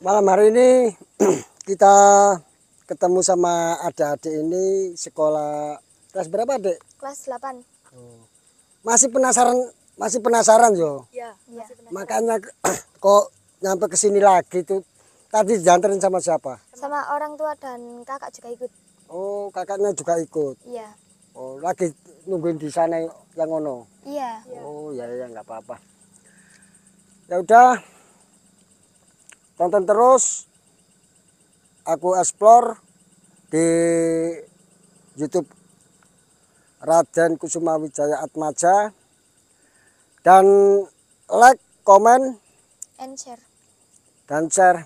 Malam hari ini kita ketemu sama adik-adik ini sekolah kelas berapa, Dek? Kelas 8. Masih penasaran Jo? Iya, penasaran. Makanya kok nyampe ke sini lagi tuh. Tadi dianterin sama siapa? Sama orang tua dan kakak juga ikut. Oh, kakaknya juga ikut. Iya. Oh, lagi nungguin di sana yang ono. Iya. Oh, ya nggak apa-apa. Ya udah. Tonton terus aku explore di YouTube Raden Kusuma Widjaya Atmadja, dan like, comment, and share.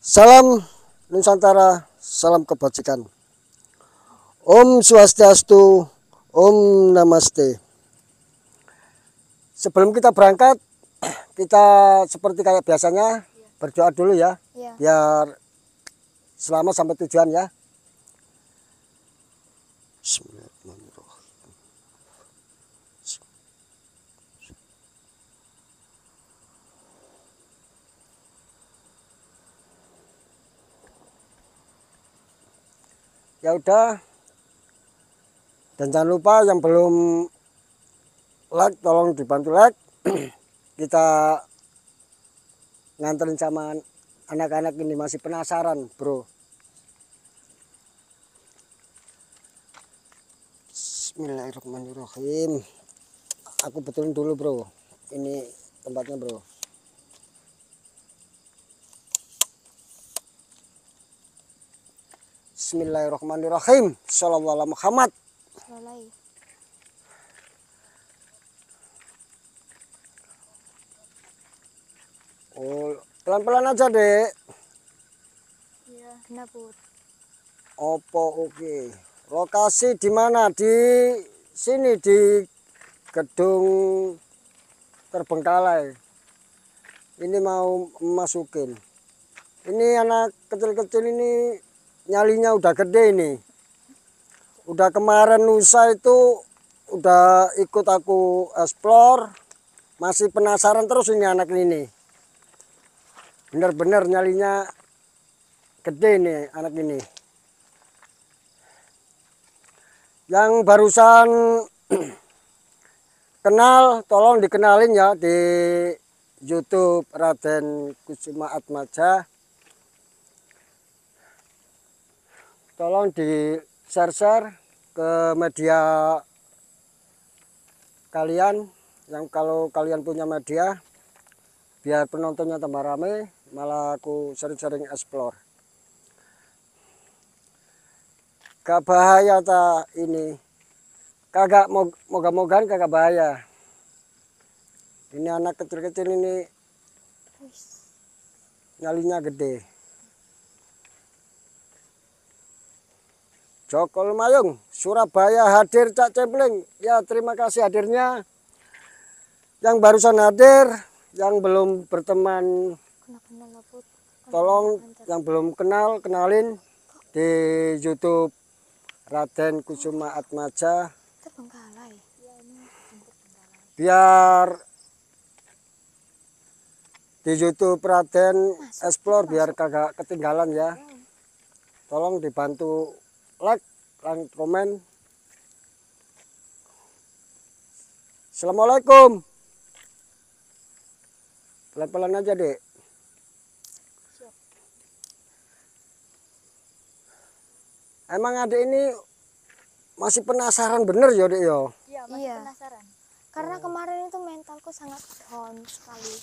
Salam Nusantara, salam kebajikan. Om Swastiastu, Om Namaste. Sebelum kita berangkat, kita seperti kayak biasanya berdoa dulu ya, biar selamat sampai tujuan ya. Bismillahirrahmanirrahim. Ya udah, dan jangan lupa yang belum like tolong dibantu like. Kita nganterin sama anak-anak ini masih penasaran, Bro. Bismillahirrahmanirrahim. Aku betulin dulu, Bro. Ini tempatnya, Bro. Bismillahirrahmanirrahim. Shallallahu alaihi Muhammad. Oh, pelan-pelan aja, Dek. Iya, kenapa? Opo, oke. Lokasi di mana? Di sini, di gedung terbengkalai. Ini mau masukin. Ini anak kecil-kecil ini nyalinya udah gede ini. Udah kemarin lusa itu udah ikut aku explore. Masih penasaran terus ini anak ini. Bener-bener nyalinya gede nih anak ini. Yang barusan kenal tolong dikenalin ya di YouTube Raden Kusuma Atmadja. Tolong di share-share ke media kalian, yang kalau kalian punya media, biar penontonnya tambah rame. Malah aku sering-sering explore. Gak bahaya ta ini. Kagak, moga-mogaan kagak bahaya. Ini anak kecil-kecil ini nyalinya gede. Joko Lumayung, Surabaya hadir Cak Cimling. Ya, terima kasih hadirnya. Yang barusan hadir, yang belum berteman, tolong yang belum kenal, kenalin di YouTube Raden Kusuma Atmadja, biar di YouTube Raden explore biar kagak ketinggalan ya. Tolong dibantu like dan komen. Assalamualaikum. Pelan-pelan aja, Dek. Siap. Emang adik ini masih penasaran bener ya, Dek ya? Iya, masih penasaran. Karena kemarin itu mentalku sangat down sekali.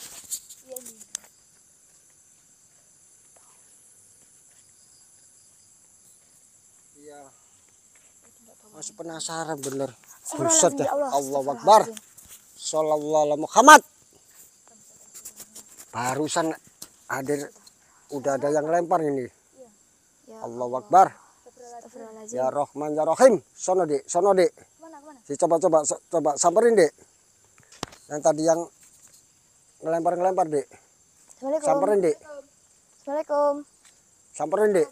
Iya, nih. Iya. Masih penasaran bener. Buset ya. Allahu Akbar. Shallallahu alaihi Muhammad. Barusan hadir udah ada yang lempar ini. Allahu Akbar. Ya Rahman ya Rahim. Sono, Dek, sono, Dek. Coba samperin, Dek. Yang tadi yang ngelempar, Dek. Samperin, Dek. Assalamualaikum. Samperin, Dek.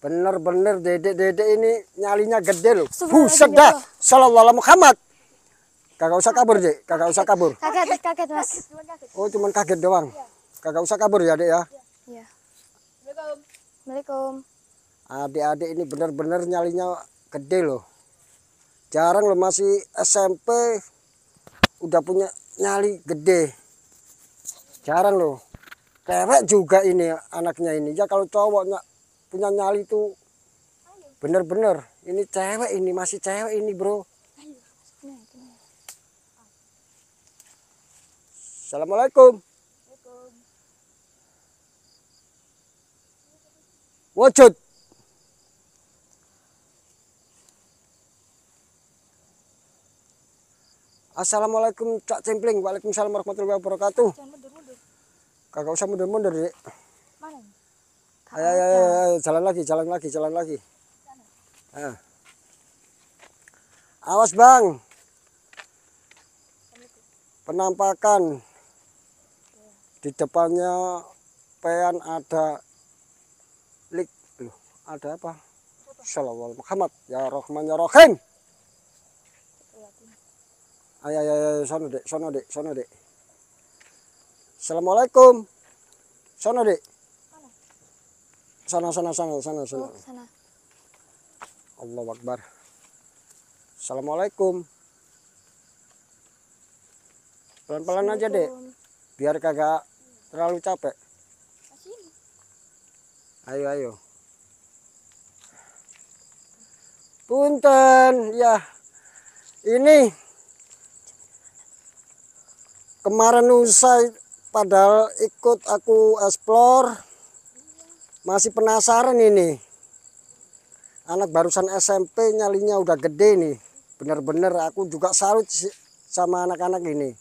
Bener-bener dedek ini nyalinya gede loh. Buset dah. Sallallahu alaihi Muhammad. Kagak usah kabur, Dek. Kagak usah kabur. Kaget, Mas. Oh, cuman kaget doang. Kagak usah kabur ya, Adik ya. Iya. Assalamualaikum. Waalaikumsalam. Adik-adik ini benar-benar nyalinya gede loh. Jarang loh, masih SMP udah punya nyali gede. Jarang loh. Cewek juga ini anaknya ini. Ya kalau cowoknya punya nyali itu bener-bener. Ini cewek ini, masih cewek ini, Bro. Assalamualaikum. Wujud. Assalamualaikum Cak Cimling. Waalaikumsalam warahmatullahi wabarakatuh. Kagak usah mundur-mundur, Dik. Mana? Ayo, jalan lagi. Nah. Awas, Bang. Penampakan di depannya pean ada lik loh, ada apa? Shalawal Muhammad ya Rahman ya Rahim. Ayo sono dek. Assalamualaikum. Sono dek. Sana. Allahu Akbar. Assalamualaikum. Pelan-pelan aja, Dek. Biar kagak terlalu capek. Ayo. Punten, ya. Ini kemarin lusa padahal ikut aku explore. Masih penasaran ini. Anak barusan SMP nyalinya udah gede nih. Bener-bener aku juga salut sama anak-anak ini.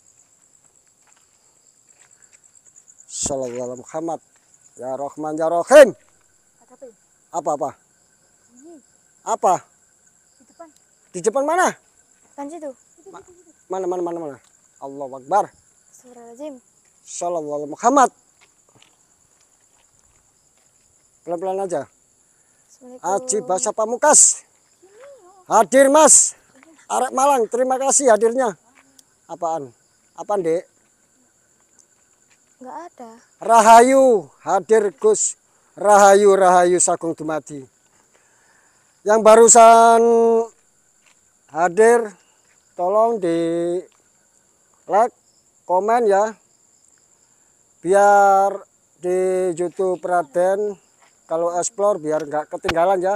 Assalamualaikum Muhammad ya Rahman ya Rahim. Apa? Di depan mana? Kan situ. Mana? Allahu Akbar. Astagfirullahaladzim. Assalamualaikum Muhammad. Pelan-pelan aja. Aji bahasa Pamukas. Hadir Mas. Arek Malang, terima kasih hadirnya. Apaan, Dek? Enggak ada. Rahayu, hadir Gus. Rahayu Sagung Dumadi. Yang barusan hadir tolong di like, komen ya. Biar di YouTube Raden kalau explore biar enggak ketinggalan ya.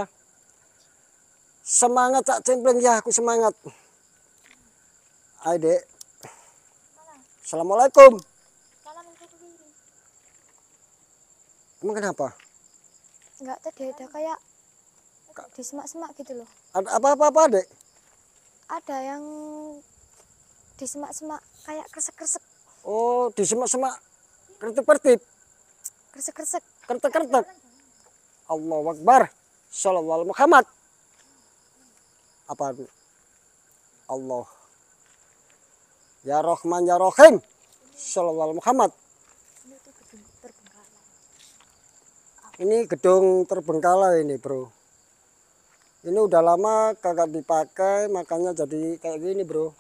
Semangat Cak Cimling ya, aku semangat. Ayo, Dek. Assalamualaikum. Emang kenapa? Enggak, tadi ada kayak di semak-semak gitu loh. Ada apa-apa, Dek? Ada yang di semak-semak kayak kresek-kresek. Oh, di semak-semak kertip-kertip. Kresek-kresek. Kertek-kertek. Allahu Akbar. Shallallahu Muhammad. Apa? Allah. Ya Rahman ya Rahim. Shallallahu Muhammad. Ini gedung terbengkalai ini, Bro. Ini udah lama kagak dipakai, makanya jadi kayak gini, Bro.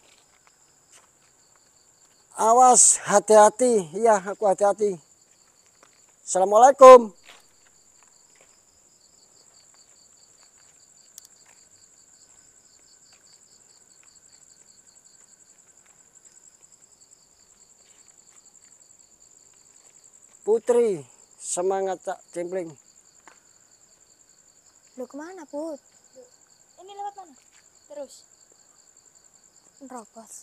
Awas, hati-hati. Iya, aku hati-hati. Assalamualaikum. Putri. Semangat Cak Cimling. Lu kemana, Put? Ini lewat mana? Terus. Nerobos.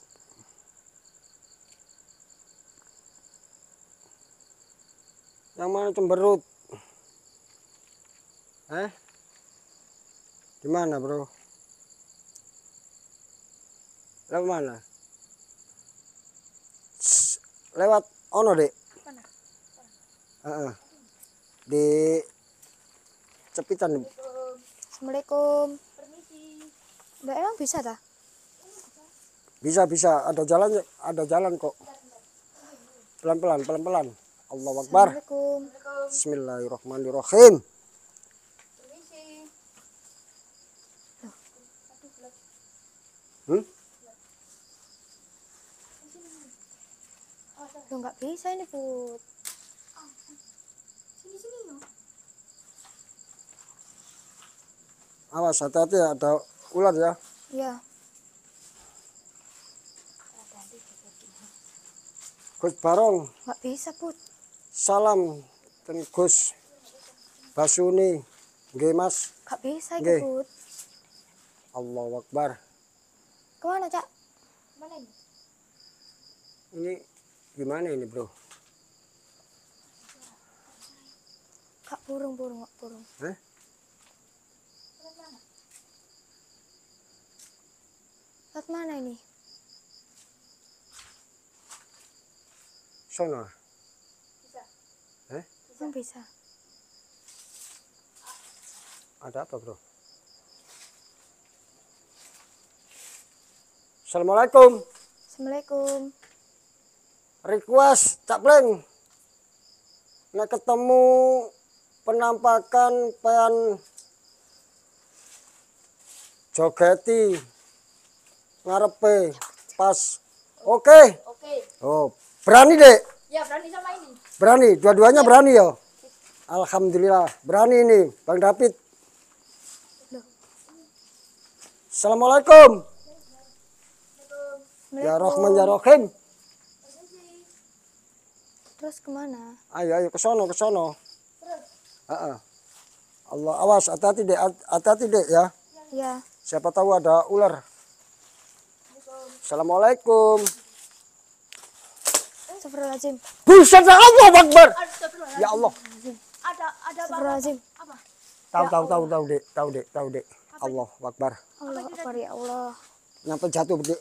Yang mana cemberut? Gimana, Bro? Lewat mana? Lewat ono, Dek. Mana? Di cepitan. Assalamualaikum. Permisi. Mbak emang bisa tak? Bisa. Ada jalan kok. Pelan-pelan. Allahu Akbar. Assalamualaikum. Bismillahirrahmanirrahim. Permisi. Loh, nggak bisa ini, Put. Awas, hati-hati ada ular ya. Iya. Gus Barol. Nggak bisa, Put. Salam ten Gus Basuni. Nggih, Mas. Nggak bisa, nggih, Put. Allahu Akbar. Kemana, Cak? Mana ini? Ini gimana ini, Bro? Kak, burung. Eh? Lewat mana ini? Sono. Bisa. Eh? Bisa. Ada apa, Bro? Assalamualaikum. Assalamualaikum. Request Cak Cimling. Nah, ketemu penampakan pean jogeti ngarepe pas. Oke. Oke. Oh, berani, Dek? Ya, berani sama ini. Berani, dua-duanya ya. Berani ya. Alhamdulillah, berani ini, Bang David. Assalamualaikum. Ya Rahman ya Rahim. Terus kemana? Ayo ke sono. Terus. Allah, awas, hati-hati Dek ya. Iya. Siapa tahu ada ular. Assalamualaikum. Astagfirullahaladzim. Buset, Allah Akbar. Ya Allah. Ada apa? Tahu Dek. Allah Akbar. Allah Akbar ya Allah. Nyampe jatuh, Dek.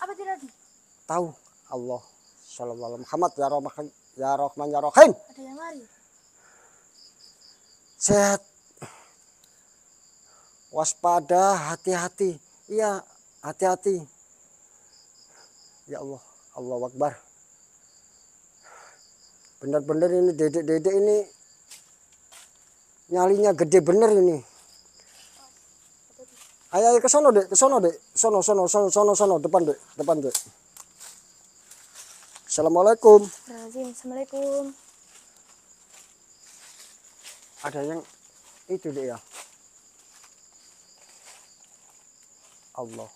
Apa tadi? Tahu. Allah sallallahu alaihi Muhammad ya Rahman ya Rahim. Ada yang lari. Set. Waspada, hati-hati. Iya, hati-hati. Ya Allah, Allahu Akbar. Benar-benar ini dedek ini nyalinya gede bener ini. Ayo ke sono Dek. Sono, depan Dek. Assalamualaikum. Assalamualaikum. Ada yang itu Dek ya. Allah.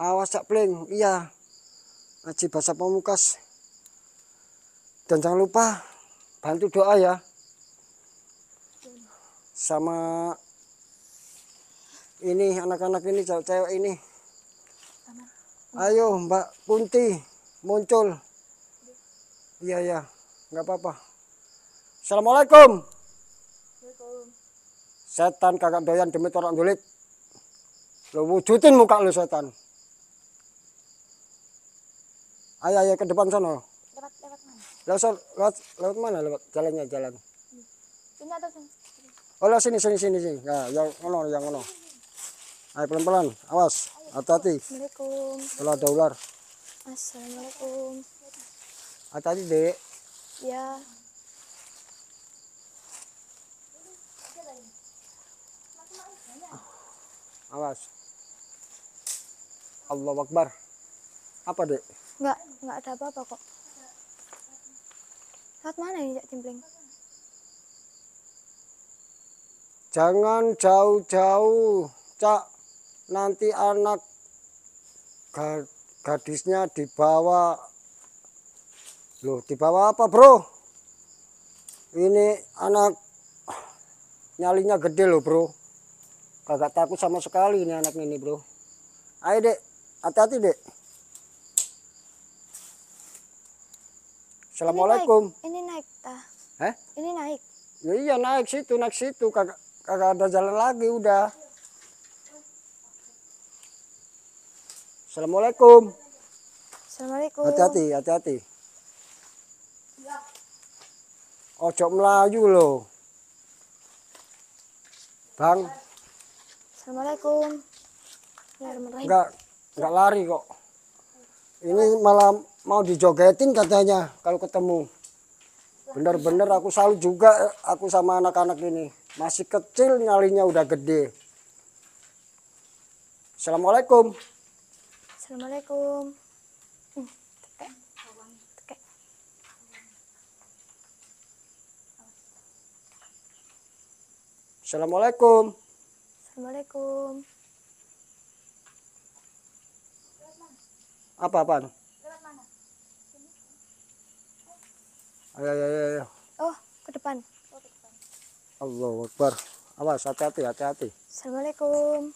Awas Cak Cimling, iya. Ngaji bahasa pamungkas dan jangan lupa bantu doa ya sama ini anak-anak ini cewek-cewek ini. Ayo Mbak Kunti muncul. Iya nggak apa-apa. Assalamualaikum. Setan kagak doyan demi orang julid. Lo wujudin muka lo setan. Ayo ke depan sono. Lewat mana? Lewat mana? Lewat jalan. Sini atau sini? Oh, sini. Nah, yang ono. Ayo pelan-pelan, awas, hati-hati. Assalamualaikum. Kalau ada ular. Assalamualaikum. Hati-hati, Dek. Ya. Awas. Allahu Akbar. Apa, Dek? Enggak ada apa-apa kok. Lewat mana ini Cak Cimling? Jangan jauh-jauh, Cak. Nanti anak gadisnya dibawa. Loh, dibawa apa, Bro? Ini anak nyalinya gede loh, Bro. Kagak takut sama sekali ini anak ini, Bro. Ayo, Dek. Hati-hati, Dek. Assalamualaikum. Ini naik tah. Hah? Ini naik. Ya, iya naik situ. Kagak ada jalan lagi udah. Assalamualaikum. Assalamualaikum. Hati-hati. Ya. Ojo melayu loh. Bang. Assalamualaikum. Enggak lari kok. Ini malam mau dijogetin katanya kalau ketemu. Bener-bener aku salut juga aku sama anak-anak ini. Masih kecil nyalinya udah gede. Assalamualaikum. Assalamualaikum. Assalamualaikum. Apa-apaan? Ayo. Oh, ke depan. Allahu Akbar. Awas, hati-hati. Assalamualaikum.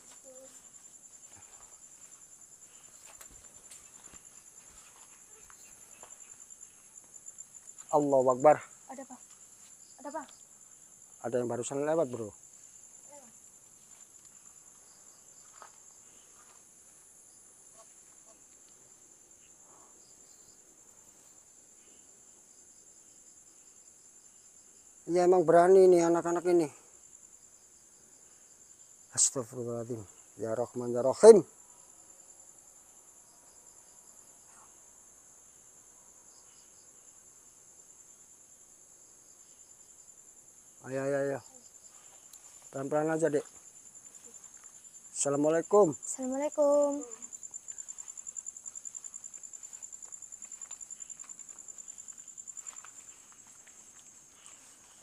Allahu Akbar. Ada apa? Ada yang barusan lewat, bro. Ya emang berani nih anak-anak ini. Astagfirullahaladzim. Ya Rahman ya Rahim. Ayo. Pelan-pelan aja, Dek. Assalamualaikum. Assalamualaikum.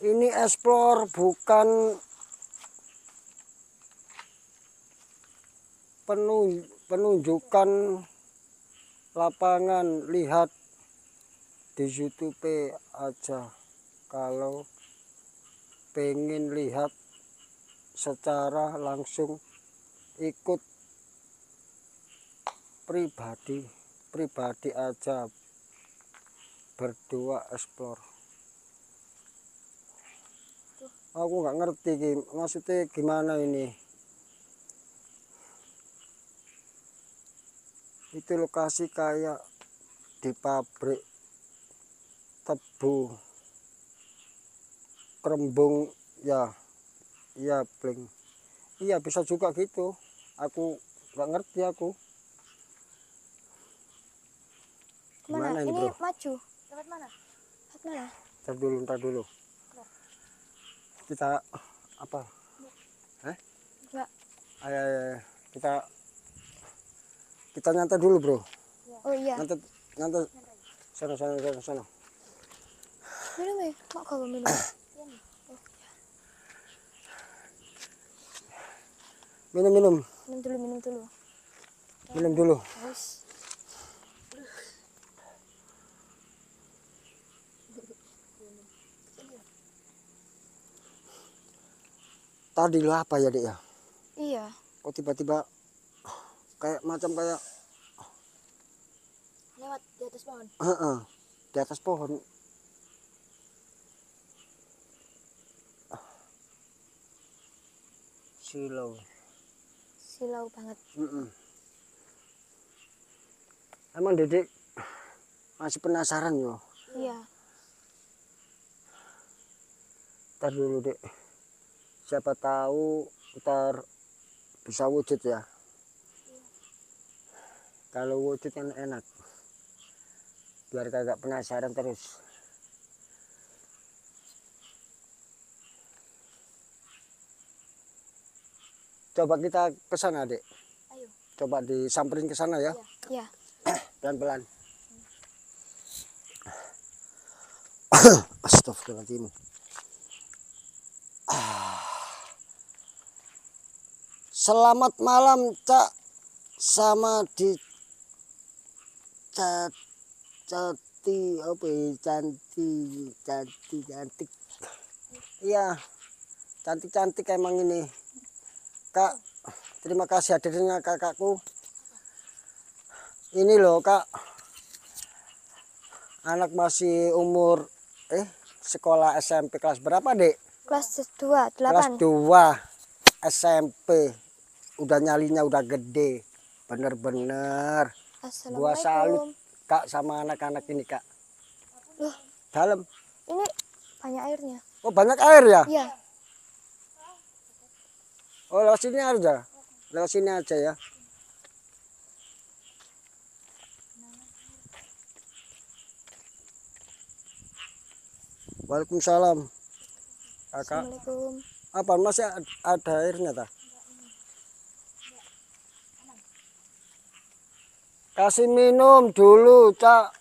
Ini explore bukan penunjukan lapangan, lihat di YouTube aja kalau pengen lihat secara langsung, ikut pribadi aja berdua explore. Aku nggak ngerti maksudnya gimana ini. Itu lokasi kayak di pabrik tebu Kerembung ya. Iya bling. Iya bisa juga gitu. Aku nggak ngerti aku. Gimana ini, bro? Maju. Lewat mana? Ntar dulu. Kita apa? Enggak. Ayo. Kita nyantai dulu, bro. Oh iya. Nyantai. Sana. Minum ya? Mau kau minum? Minum dulu. Terus. Tadi lo apa ya, Dek, ya? Iya. Kok tiba-tiba kayak lewat di atas pohon? Di atas pohon. Silau banget. Emang Dedek masih penasaran loh. Iya. Ntar dulu, Dek. Siapa tahu ntar bisa wujud ya. Kalau wujud kan enak. Biar kagak penasaran terus. Coba kita ke sana, Dek. Ayo. Coba disamperin ke sana ya. Iya. Pelan-pelan. Astagfirullahaladzim. Selamat malam, Cak. Sama di cantik. Iya, cantik emang ini. Kak, terima kasih hadirnya kakakku. Ini loh, Kak. Anak masih umur sekolah SMP kelas berapa, Dek? Kelas 2 SMP. Udah nyalinya udah gede, bener-bener. Gua salut, Kak, sama anak-anak ini, Kak. Dalam. Ini banyak airnya. Oh, banyak air ya? Iya. Oh, lewat sini aja. ya. Waalaikumsalam. Kakak. Assalamualaikum. Apa masih ada airnya, ta? Kasih minum dulu, Cak.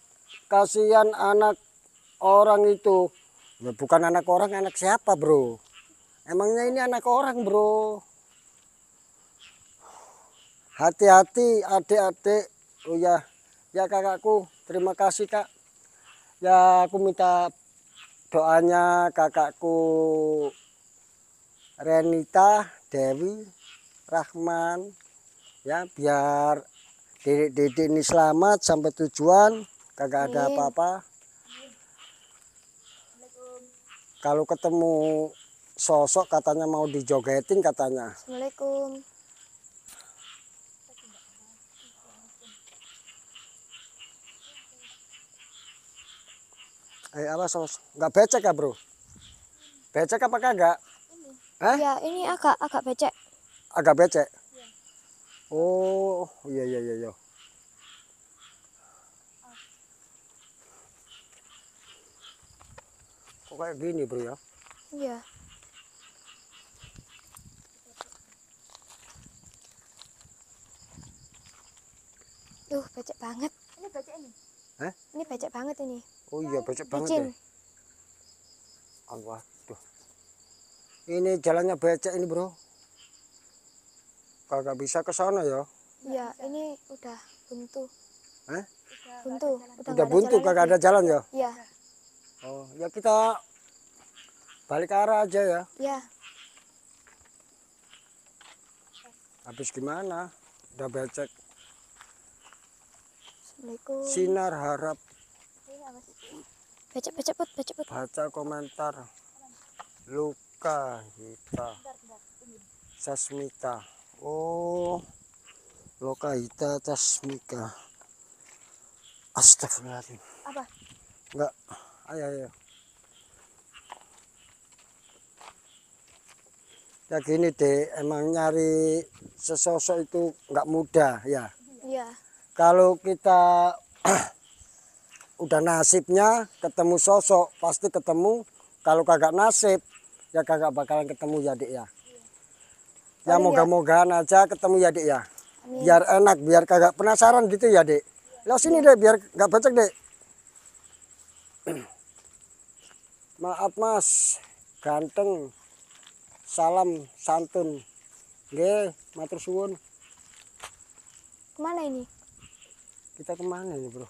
Kasihan anak orang itu. Ya, bukan anak orang, anak siapa, bro? Emangnya ini anak orang, bro. Hati-hati adik-adik. Oh ya, ya kakakku, terima kasih kak. Ya aku minta doanya kakakku Renita Dewi Rahman. Ya biar Dedek ini selamat sampai tujuan, kagak ada apa-apa. Kalau ketemu sosok katanya mau dijogetin katanya. Assalamualaikum. Apa sos? Enggak becek ya bro? Becek apa kagak? Ya ini agak becek. Agak becek. Oh iya. Kok kayak gini bro ya? Iya. Duh becek banget. Ini becek ini. Hah? Ini becek banget ini. Oh iya becek banget ya. Allah tuh. Ini jalannya becek ini bro. Kagak bisa ke sana ya? Iya, ini udah buntu. Hah? Buntu. Udah buntu, kagak ada jalan ya? Iya. Oh, ya kita balik arah aja ya? Iya. Habis gimana? Udah becek. Assalamualaikum. Sinar harap. Becek-becek put, becek-put. Baca komentar. Luka Hita. Sasmita. Oh, Loka Hita Tasmika. Astagfirullahaladzim. Apa? Enggak. Ayo. Ya gini deh, emang nyari sesosok itu enggak mudah ya. Iya. Kalau kita udah nasibnya ketemu sosok, pasti ketemu. Kalau kagak nasib, ya kagak bakalan ketemu ya Dik ya. Ya moga-mogaan aja ketemu ya Dek ya. Amin. Biar enak, biar kagak penasaran gitu ya Dek. Lo sini Dek biar gak becek Dek. Maaf Mas, ganteng. Salam santun. Nggih, matur suwun. Kemana ini? Kita kemana ini bro?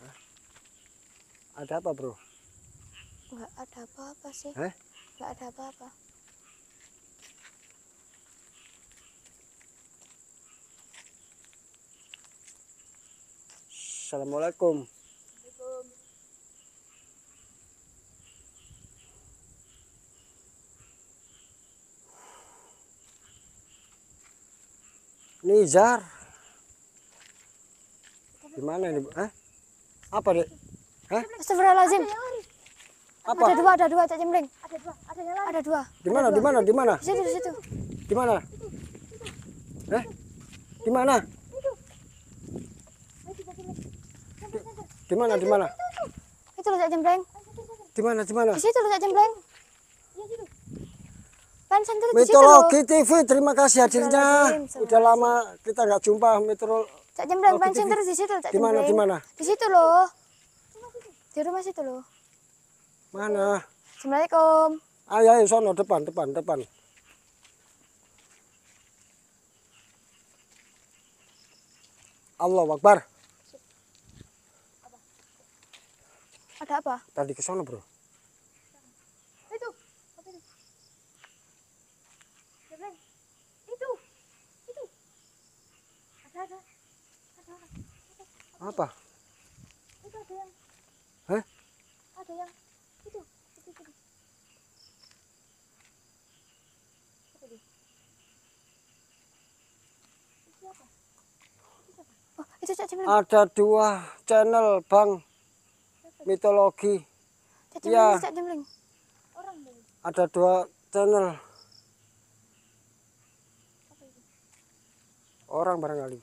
Hah? Ada apa bro? Enggak ada apa-apa sih. Enggak ada apa-apa. Assalamualaikum. Waalaikumsalam. Nizar. Gimana ini? Hah? Apa, Dek? Hah? Astagfirullahalazim. Apa? Ada dua Cak Cimling. Ada dua. Di mana? Di situ. Di mana? Di mana? Itu loh Cak Cimling. Di mana? Di situ loh Cak Cimling. Iya situ. Pan senter di situ. Mitologi TV, terima kasih hadirnya. Udah lama kita enggak jumpa Mitologi. Cak Cimling pan senter di situ Cak Cimling. Di mana? Di situ loh. Di rumah situ loh. Mana? Assalamualaikum. Ayo sono depan. Allahu Akbar. Ada apa? Tadi ke sono, bro. Itu. Ada. Apa? Itu ada yang. Hah? Ada yang. Ada dua channel Bang Mitologi. Ya. Ada dua channel. Orang barangkali.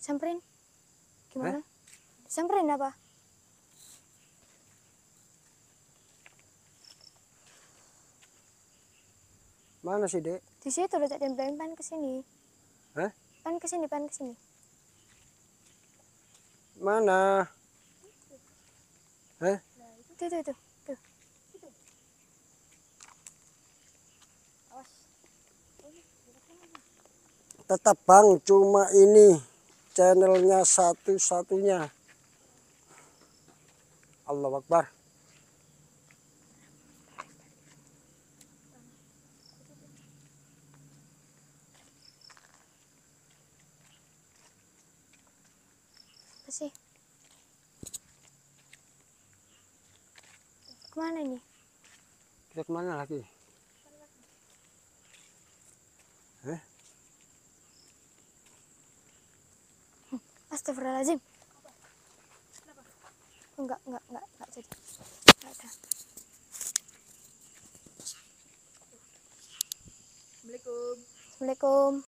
Samperin gimana? Samperin apa? Mana sih, Dek? Di situ udah tak tempelin pan ke sini. Hah? Pan ke sini, pan ke sini. Mana? Hah? Tuh, tuh, tuh. Tuh. Tetap Bang, cuma ini channelnya satu-satunya. Allahu Akbar. Kemana ini? Kita kemana lagi? Eh? Astagfirullahaladzim. Enggak jadi. Enggak ada. Assalamualaikum. Assalamualaikum.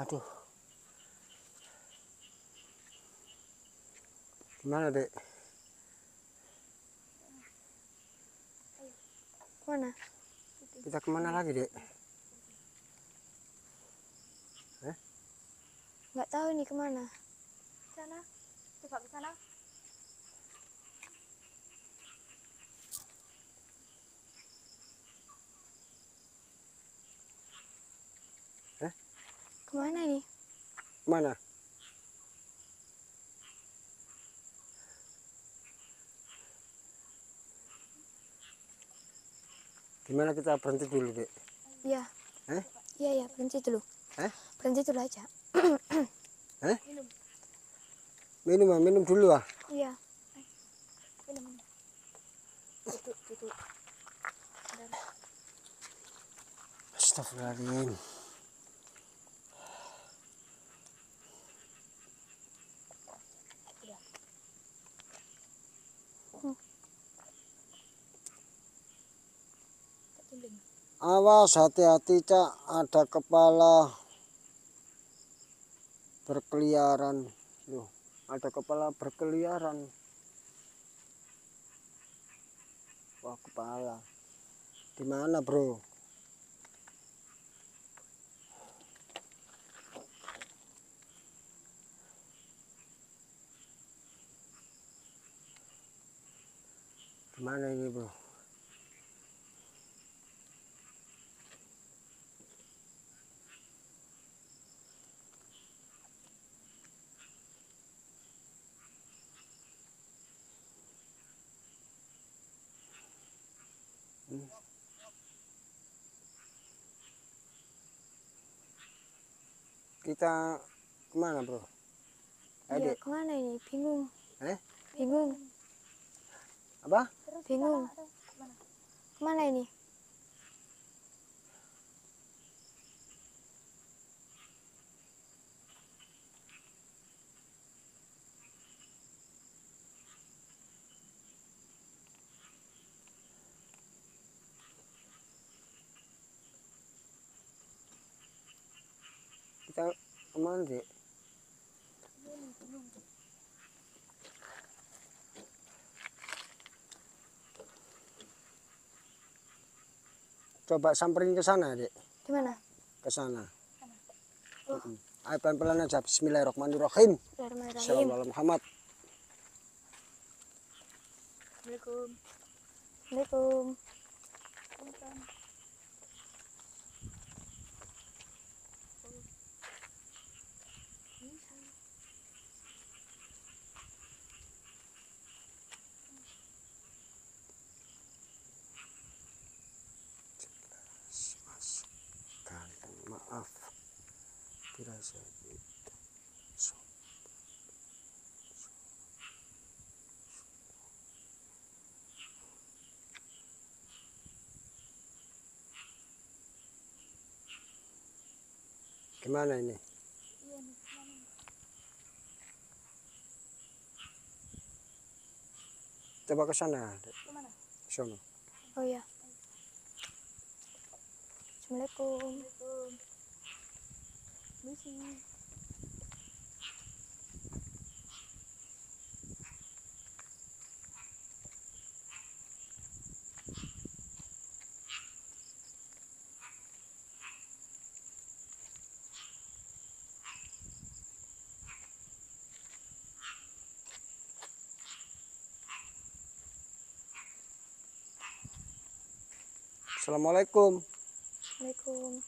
Aduh, gimana, Dek? Mana? Kita kemana lagi, Dek? Eh? Nggak tahu ini kemana. Sana, coba ke sana. Kemana ini? Mana? Gimana kita berhenti dulu, Dek? Iya. Eh? Iya, berhenti dulu. Eh? Berhenti dulu aja. Eh? Minum. Minum dulu ah. Iya. Minum. Duduk. Astagfirullahaladzim. Awas, hati-hati, Cak, ada kepala berkeliaran. Loh, ada kepala berkeliaran. Wah, kepala. Di mana, Bro? Di mana ini, Bro? Kita kemana, Bro? Iya, kemana ini? Bingung. Eh? Bingung. Apa? Bingung. Kemana ini? Kemana, Dek? Coba samperin ke sana, Dek. Gimana? Ke sana. Ayo pelan-pelan aja. Bismillahirrahmanirrahim. Bismillahirrahmanirrahim. Assalamualaikum. Waalaikumsalam. Gimana ini? Coba ke sana. Kemana? Sono. Oh iya. Assalamualaikum. Waalaikumsalam. Assalamualaikum. Waalaikumsalam.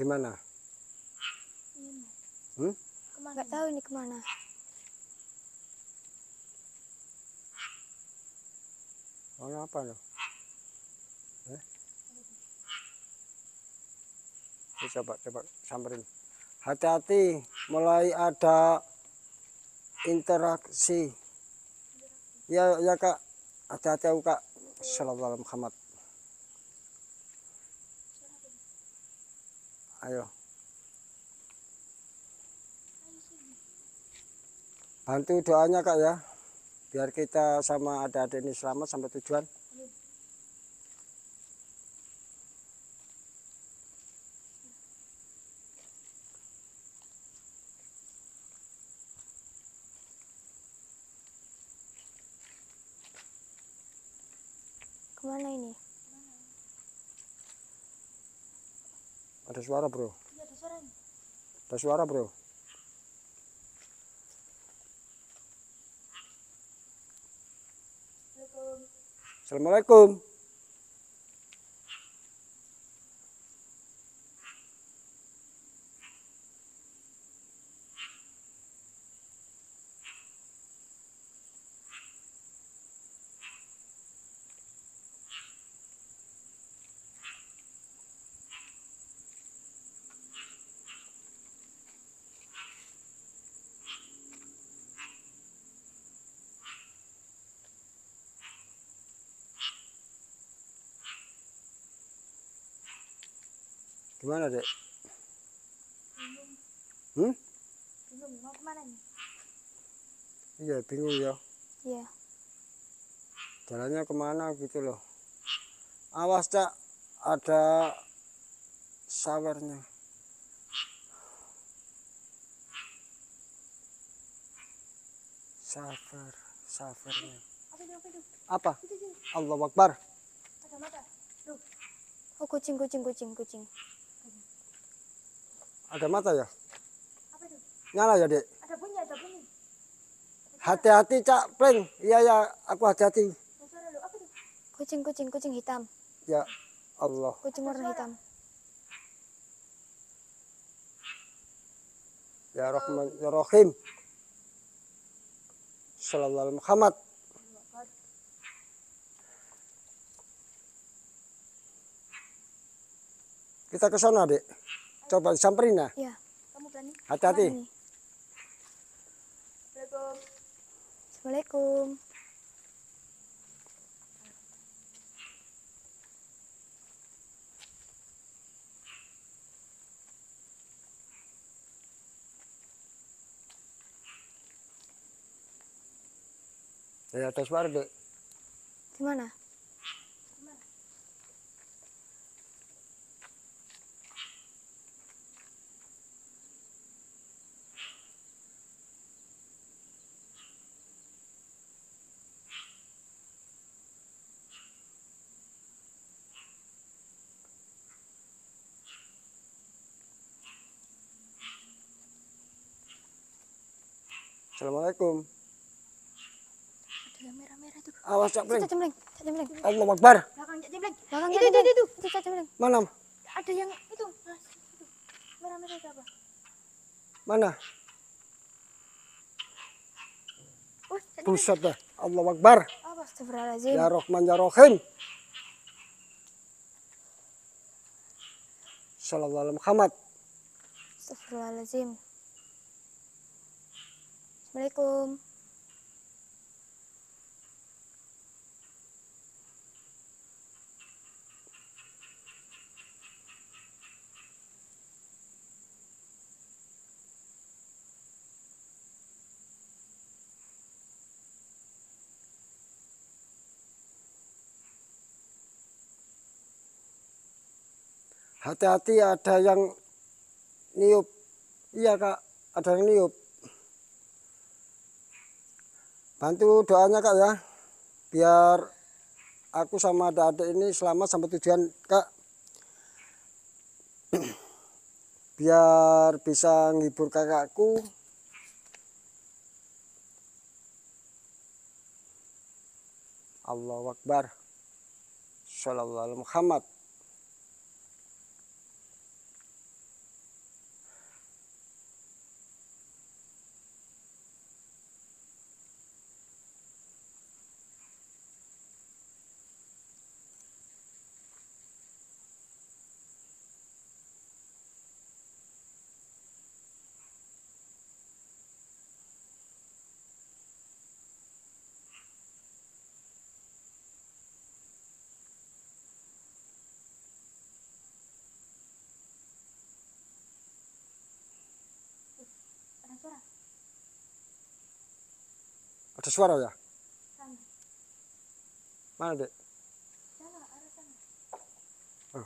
Gimana? Nggak tahu ini kemana. Oh, apa lo? Coba samperin. Hati-hati, mulai ada interaksi. Ya Kak, hati-hati aku Kak. Shallallahu alaihi Muhammad. Ayo, bantu doanya Kak ya, biar kita sama adik-adik ini selamat sampai tujuan. Kemana ini? Ada suara bro. Iya, ada suara. Ada suara bro. Assalamualaikum. Gimana Dek? Bingung. Bingung, mau kemana nih? Iya bingung ya. Iya. Jalannya kemana gitu loh. Awas Cak, ada sawernya. Sawernya. Apa? Allahu Akbar. Ada mata. Oh kucing. Ada mata ya? Apa itu? Nyala ya, Dek? Ada bunyi. Hati-hati, Cak, Pling. Iya, aku hati-hati. Kucing hitam. Ya Allah. Kucing warna hitam. Ya Rahman, ya Rahim. Sallallahu alaihi Muhammad. Kita ke sana, Dek. Coba samperin ya. Iya. Kamu berani? Hati-hati. Assalamualaikum. Ya, ada suara, Dek. Di mana? Assalamualaikum. Ada yang merah-merah itu. Awas Cak Cimling. Cak Cimling. Cak Cimling. Allahu Akbar. Belakang Cak Cimling. Belakang itu. Itu Cak Cimling. Mana? Ada yang itu. Merah-merah itu apa? Mana? Pusat dah. Allahu Akbar. Astagfirullahaladzim. Ya Rahman ya Rahim. Sallallahu alaihi Muhammad. Astagfirullahaladzim. Assalamualaikum. Hati-hati, ada yang niup. Iya Kak, ada yang niup. Bantu doanya Kak ya, biar aku sama adik-adik ini selamat sampai tujuan Kak. Biar bisa menghibur kakakku. Allahu Akbar. Shallallahu alaihi Muhammad. Ada suara ya? Sana. Mana Dek? Sana, arah sana. Oh.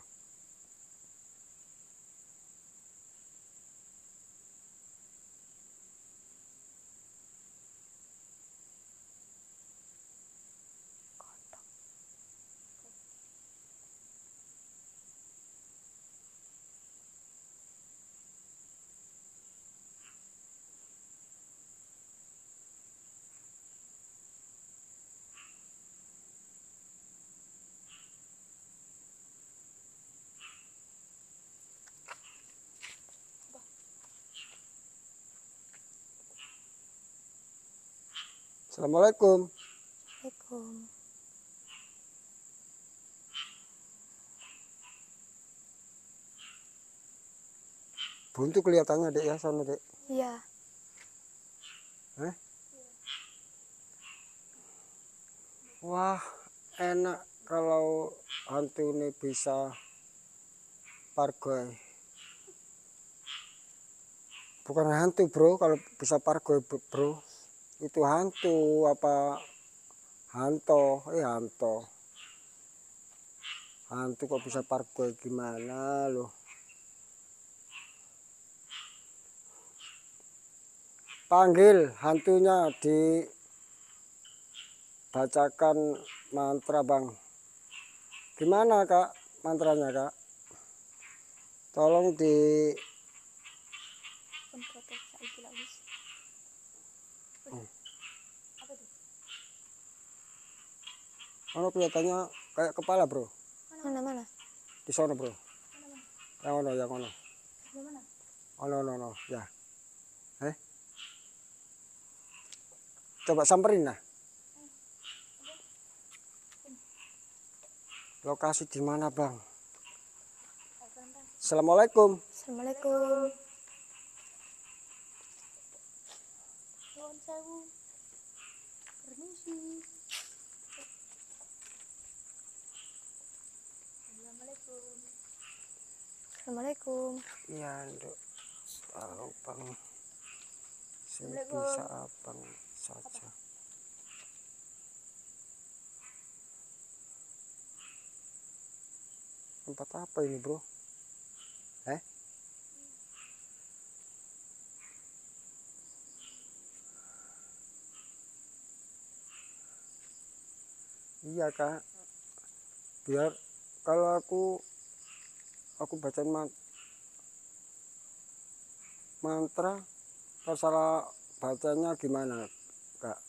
Assalamualaikum. Waalaikumsalam. Buntu kelihatannya Dek ya, sama Dek. Iya. Eh? Wah, enak kalau hantu ini bisa pargoy. Bukan hantu bro, kalau bisa pargoy bro. Itu hantu apa hantu kok bisa parkour gimana loh. Panggil hantunya, dibacakan mantra Bang. Gimana Kak mantranya Kak? Tolong di mana kelihatannya kayak kepala bro. Mana? Di sana bro. Yang ono. Mana? Ono ya. Eh? Coba samperin lah. Lokasi di mana Bang? Assalamualaikum. Assalamualaikum. Permisi. Assalamualaikum. Iya, Nduk. Tolong Bang. Sebisa Abang saja. Tempat apa ini, Bro? Eh? Iya, Kak. Biar kalau aku bacain mantra, kalau salah bacanya gimana, Kak?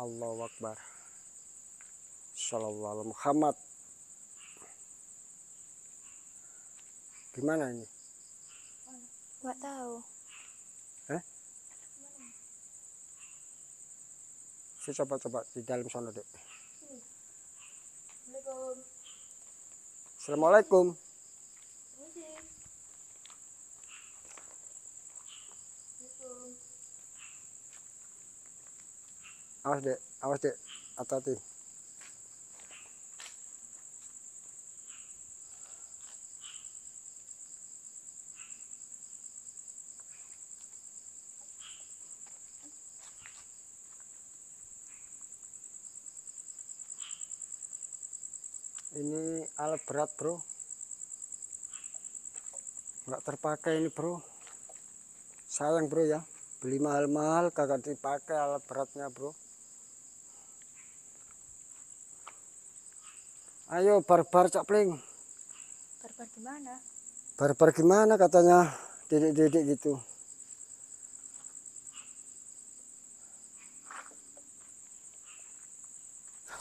Allahu Akbar. Shallallahu alaihi Muhammad. Gimana ini? Enggak tahu. Coba-coba di dalam sana, Dek. Assalamualaikum. Assalamualaikum. Awas, Dek. Awas, Dek. Hati-hati. Ini alat berat, bro, nggak terpakai ini, bro. Sayang, bro, ya, beli mahal-mahal kagak dipakai alat beratnya, bro. Ayo barbar Cak Cimling. Barbar gimana? Barbar gimana katanya didik-didik gitu.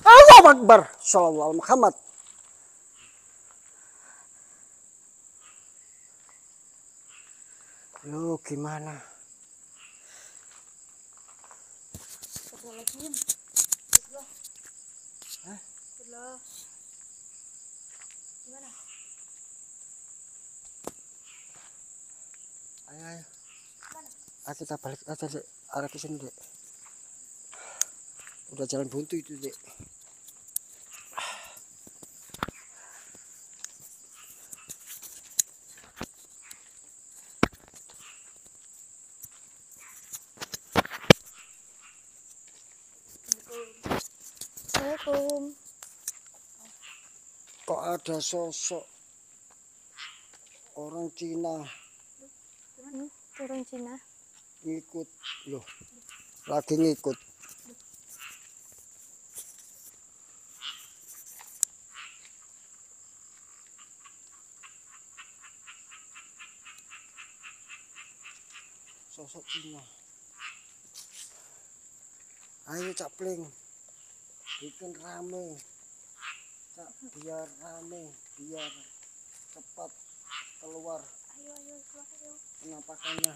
Allahu Akbar, Shallallahu alaihi Muhammad. Lu gimana? Gimana? Ayo, ayo. Ah, kita balik aja, Dek. Arah ke sini, Dek. Udah jalan buntu itu, Dek. Kok ada sosok orang Cina? Orang Cina ngikut loh, lagi ngikut. Sosok Cina. Ayo Cak Cimling, bikin rame, Cak, biar rame, biar cepat keluar. Ayo, ayo, keluar, ayo. Penampakannya.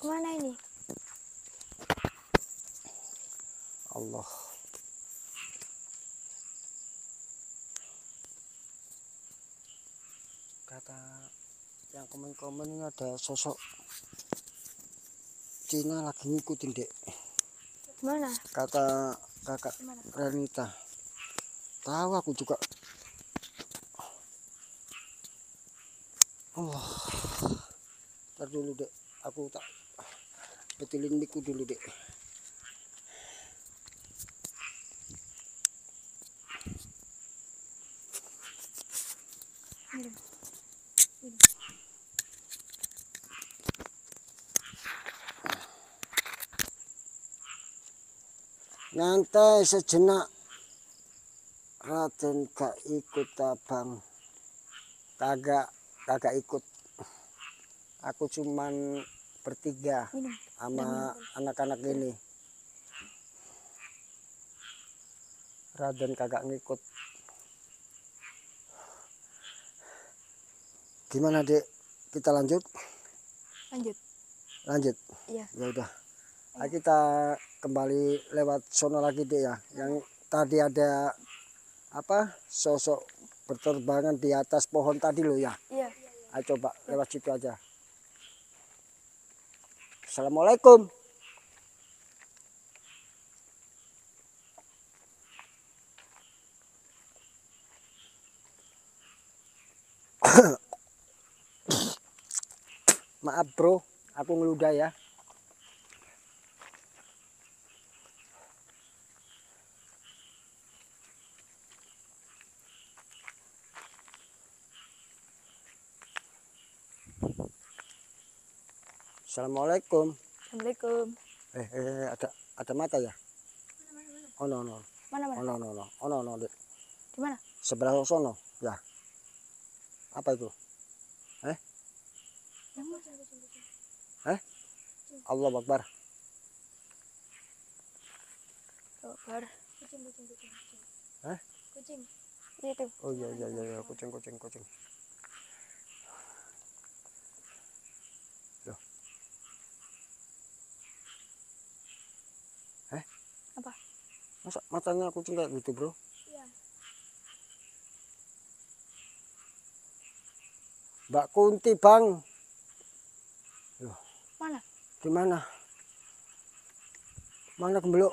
Kemana ini? Allah. Kata yang komen-komen ini ada sosok Cina lagi ngikutin, Dek. Mana? Kata kakak Renita. Tahu aku juga. Allah. Ntar dulu, Dek. Aku tak betulin miku dulu, Dek. Nanti sejenak Raden gak ikut, abang kagak ikut. Aku cuman bertiga sama anak-anak ini. Raden kagak ngikut. Gimana, Dek? Kita lanjut? Lanjut? Iya. Ya udah. Nah, kita kembali lewat sono lagi, Dek, ya. Yang tadi ada apa? Sosok berterbangan di atas pohon tadi lo, ya. Iya. Ayo coba lewat situ aja. Assalamualaikum. Maaf, bro, aku ngeludah, ya. Assalamualaikum. Assalamualaikum. Ada mata ya? Oh no. Mana? Oh no. Di mana? Sebelah sono ya. Apa itu? Allahu Akbar. Kucing. Itu. Oh iya, kucing. Loh. Apa? Masa matanya kucing kayak gitu, Bro? Iya. Mbak Kunti, Bang. Loh. Mana? Di mana? Mana kembelok?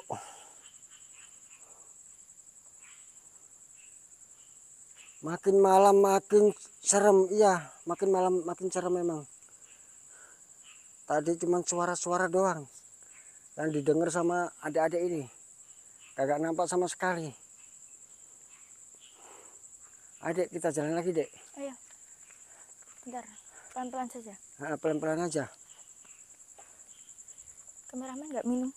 Makin malam makin serem, iya. Makin malam makin serem memang. Tadi cuma suara-suara doang yang didengar sama adik-adik ini. Kagak nampak sama sekali. Adik, kita jalan lagi, Dek. Ayo. Bentar, pelan-pelan saja. Nah, pelan-pelan aja. Kameramen nggak minum?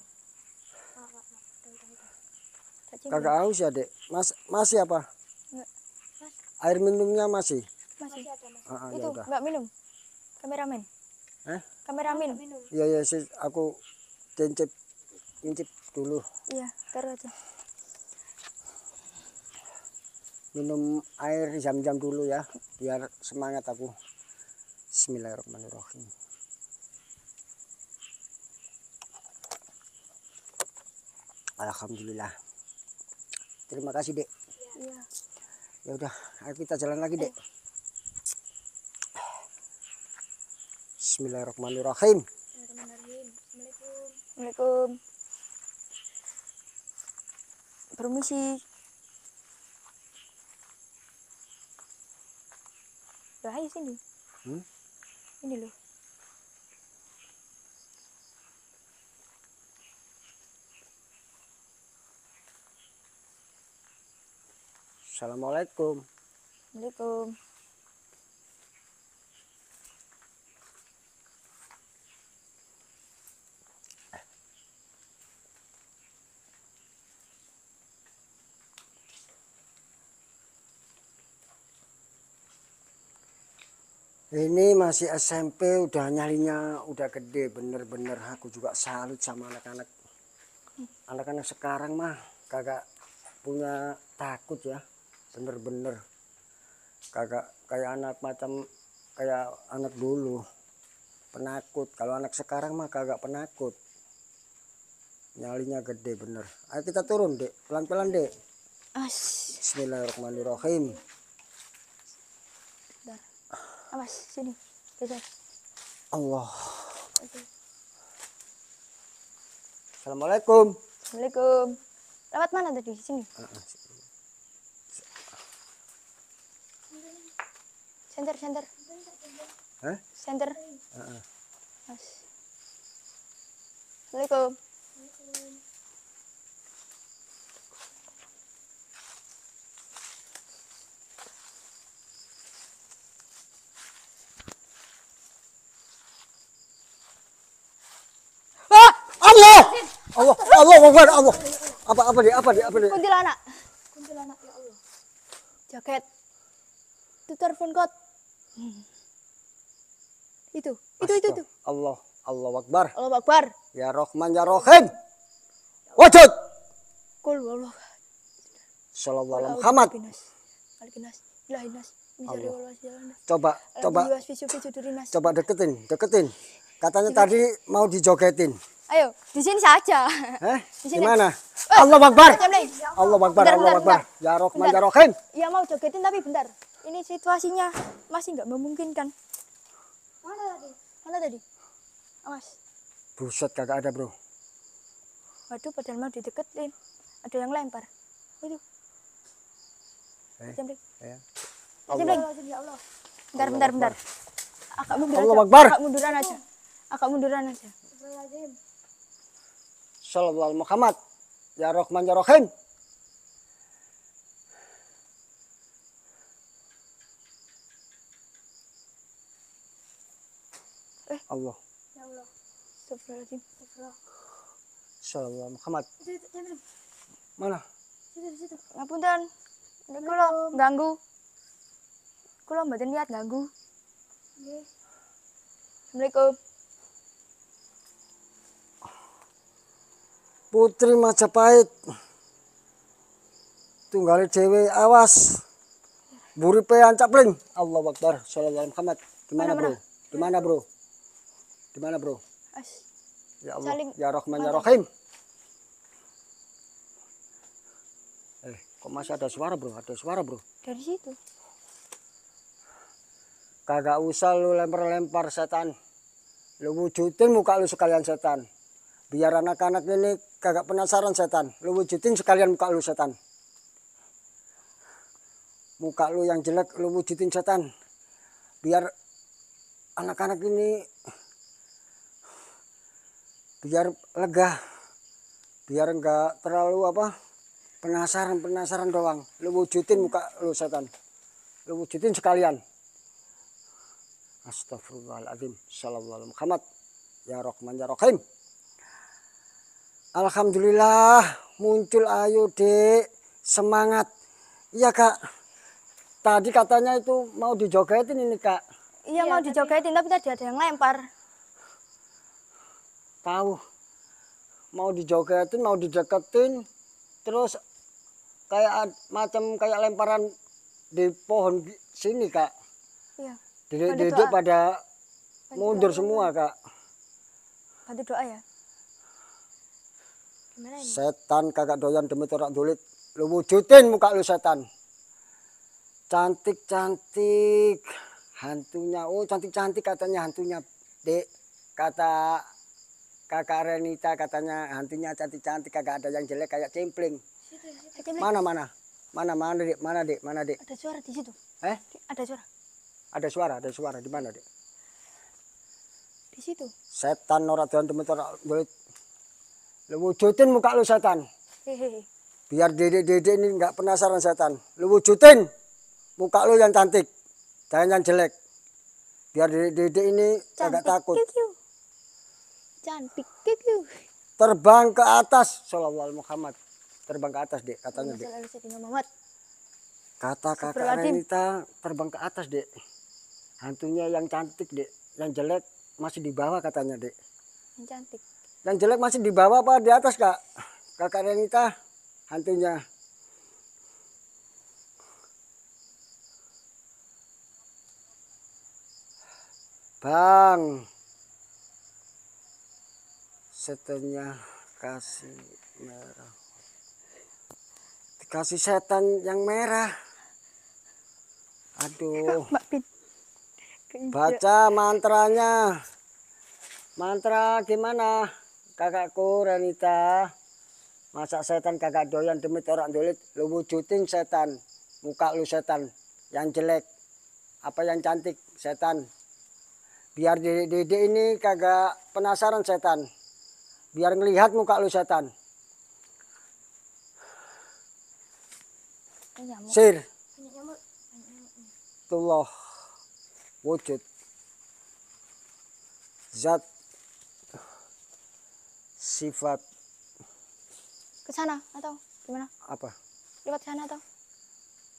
Kagak haus ya, Dek? Masih apa? Nggak. Air minumnya masih ada, Mas. Itu ya nggak minum kameramen? Kameramen? Iya sih, aku tincip dulu. Iya, taruh aja. Minum air jam-jam dulu ya, biar semangat aku. Bismillahirrahmanirrahim. Alhamdulillah. Terima kasih, Dek. Iya. Ya udah, ayo kita jalan lagi, Dek. Bismillahirrahmanirrahim. Assalamualaikum. Waalaikumsalam. Permisi. Loh, ayo sini. Ini loh. Assalamualaikum. Waalaikumsalam. Ini masih SMP, udah nyalinya udah gede, bener-bener aku juga salut sama anak-anak. Anak-anak sekarang mah kagak punya takut ya. Bener-bener kagak kayak anak dulu penakut. Kalau anak sekarang mah kagak penakut, nyalinya gede bener. Ayo kita turun, Dek, pelan-pelan, Dek. Bismillahirrahmanirrahim. Bentar. Awas, sini kejar. Allah. Okay. Assalamualaikum. Waalaikumsalam. Lewat mana tadi? Sini. Center. Center. Assalamualaikum. Ah, Allah. Apa dia? Kuntilanak ya Allah. Jaket. Itu telepon kot. Itu. Allah Akbar. Ya Rahman ya Rahim. Wujud. Qul huwallahu ahad. Shallallahu alaihi Muhammad. Coba deketin. Katanya tadi mau dijogetin. Ayo, di sini saja. Di mana? Allah Akbar. Ya Rahman ya Rahim. Iya, mau jogetin tapi bentar. Ini situasinya masih nggak memungkinkan. Mana tadi? Awas. Buset, kagak ada, Bro. Waduh, padahal mau dideketin. Ada yang lempar. Itu. Ya Allah. Bentar. Agak munduran aja. Shallallahu alaihi Muhammad. Ya Rahman ya Rahim. Allah. Ya Allah. Bismillahirrahmanirrahim. Shallallahu Muhammad. Mana? Situ. Ngapunten. Niki kula ganggu. Kula mboten niat ganggu. Nggih. Assalamualaikum. Putri Majapahit. Tunggale dhewe awas. Buripe ancak pling. Allahu Akbar. Shallallahu Muhammad. Gimana, Bro? Gimana, Bro? Gimana, Bro? Ya Allah, ya Rahman, ya Rahim. Kok masih ada suara, Bro? Ada suara, Bro. Dari situ. Kagak usah lu lempar-lempar setan. Lu wujudin muka lu sekalian setan. Biar anak-anak ini kagak penasaran setan. Lu wujudin sekalian muka lu setan. Muka lu yang jelek lu wujudin setan. Biar anak-anak ini biar lega, biar enggak terlalu penasaran doang. Lu wujudin muka lu setan, lu wujudin sekalian. Astagfirullahaladzim. Shallallahu Muhammad. Ya Rahman ya Rahim. Alhamdulillah muncul. Ayo Dek, semangat. Iya Kak, tadi katanya itu mau dijogetin ini Kak. Iya mau dijogetin tapi tadi ada yang lempar. Tahu mau dijogetin, mau dideketin, terus kayak macam kayak lemparan di pohon sini Kak. Iya. Dedek-dedek pada mundur semua Kak. Bantu doa ya. Gimana ini? Setan kagak doyan demi torak dulit. Lu wujudin muka lu setan. Cantik-cantik hantunya. Oh cantik-cantik katanya hantunya Dek, kata Kakak Renita katanya hantunya cantik-cantik, kagak ada yang jelek kayak Cimling. Mana Dek? Mana Dek? Ada suara di situ. Ada suara di mana Dek? Di situ. Setan ora doan temen ora boleh. Lu wujudin muka lu setan. Biar Dedek ini enggak penasaran setan. Lu wujudin muka lu yang cantik. Jangan yang jelek. Biar Dedek ini agak takut. Cantik kikyu. Terbang ke atas. Shallallahu Muhammad. Terbang ke atas Dek katanya Dek. Kata Kakak Renita terbang ke atas Dek. Hantunya yang cantik Dek. Yang jelek masih di bawah katanya Dek. Yang cantik. Yang jelek masih di bawah apa di atas Kak? Kakak Renita hantunya. Bang. Setannya kasih merah, dikasih setan yang merah. Aduh, baca mantranya. Mantra gimana kakakku Renita? Masa setan kakak doyan demi orang dolit. Lu wujudin setan, muka lu setan yang jelek apa yang cantik setan. Biar Dede ini kagak penasaran setan. Biar ngelihat muka lu setan. Sir. Tullah. Wujud. Zat. Sifat. Ke sana atau gimana? Apa? Lewat sana atau?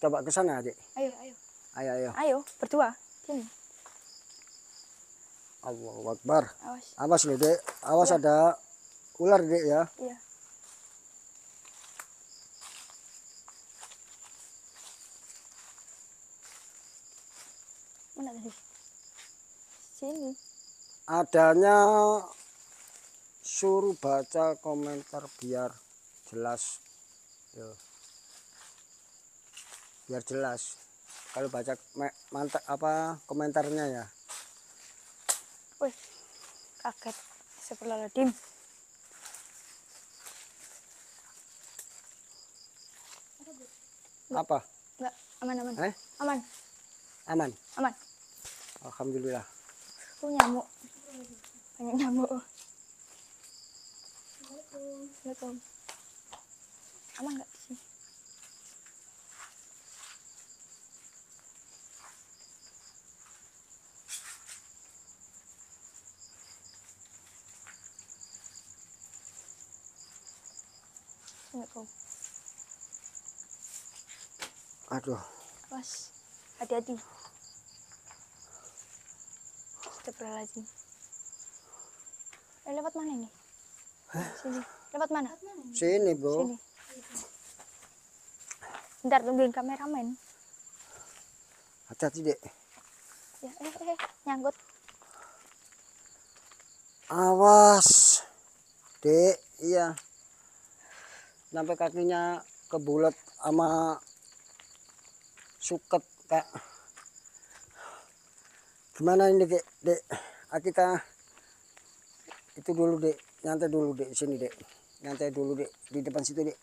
Coba ke sana Adik. Ayo. Ayo berdua. Sini. Allahu Akbar. Awas lu Dek. Awas ya. Ada ular Dek ya? Iya. Mana tadi? Sini. Adanya suruh baca komentar biar jelas. Yo. Biar jelas. Kalau baca mantap apa komentarnya ya? Wih. Kaget sebelah Radim. Enggak. Apa? Enggak, aman-aman. Aman. Alhamdulillah. Aku nyamuk. Banyak nyamuk. Assalamualaikum. Aman enggak di sini? Assalamualaikum. Aduh. Mas, hati-hati. Astagfirullahaladzim. Lewat mana ini? Hah? Sini. Lewat mana? Sini, Bro. Sini. Bentar, tungguin kameramen. Hati-hati, Dek. Ya, nyangkut. Awas, Dek. Iya. Sampai kakinya kebulet sama suket, Kak. Gimana ini, Dek? Dek, kita itu dulu, Dek. Nyantai dulu, Dek. Sini, Dek. Nyantai dulu, Dek. Di depan situ, Dek.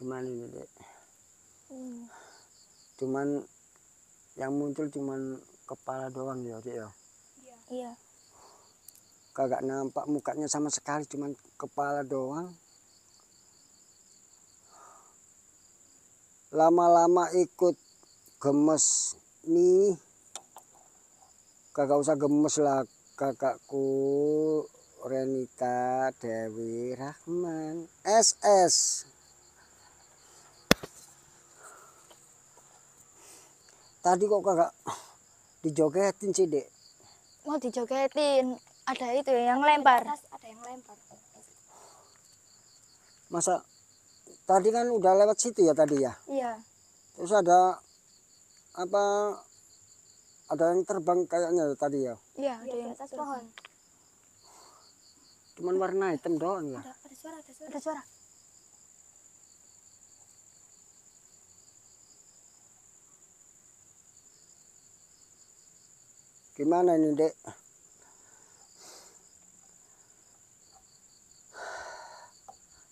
Cuman ini, Dek. Cuman yang muncul cuman kepala doang ya, Dek, ya? Iya. Kagak nampak mukanya sama sekali, cuman kepala doang. Lama-lama ikut gemes nih. Kagak usah gemes lah, kakakku Renita Dewi Rahman SS. Tadi kok kakak dijogetin sih, Dek? Mau dijogetin, ada itu yang lempar. Ada yang lempar. Masa tadi kan udah lewat situ ya tadi ya? Iya. Terus ada apa? Ada yang terbang kayaknya tadi ya? Iya, ada yang atas pohon. Cuman warna hitam doang ya? Ada suara, ada suara. Ada suara. Gimana ini, Dek?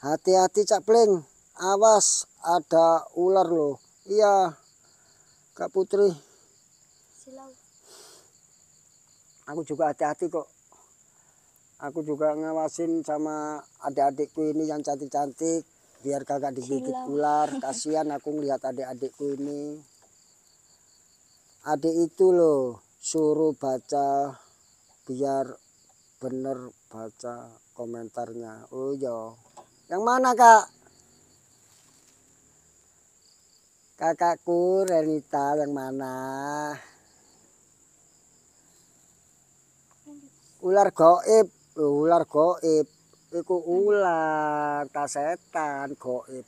Hati-hati, Cak Cimling. Awas, ada ular loh. Iya, Kak Putri. Silau. Aku juga hati-hati kok. Aku juga ngawasin sama adik-adikku ini yang cantik-cantik. Biar kagak digigit ular. Kasihan aku ngeliat adik-adikku ini. Adik itu loh. Suruh baca biar bener baca komentarnya. Oh iya. Yang mana, Kak? Kakakku Renita yang mana? Ular gaib. Ular gaib. Iku ular kasetan gaib.